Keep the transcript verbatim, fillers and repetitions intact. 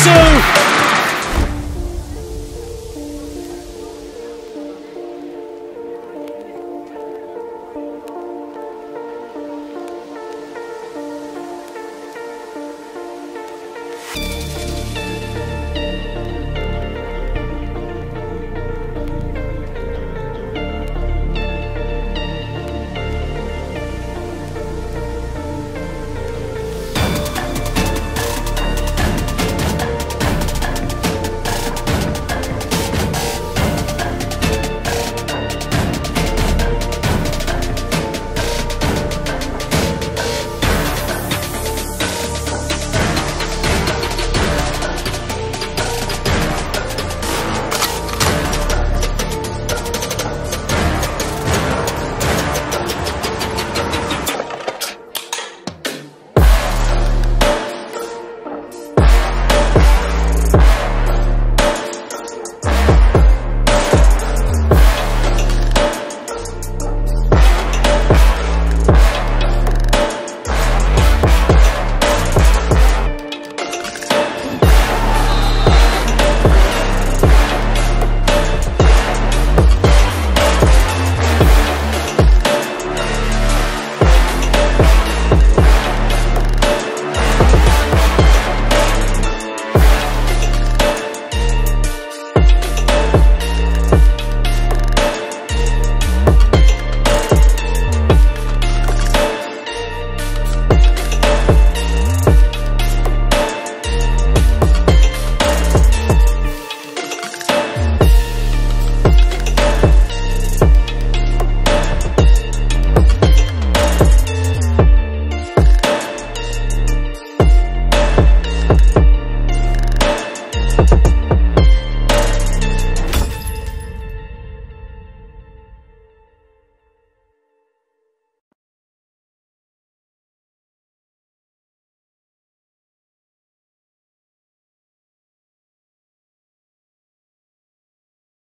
Isuzu.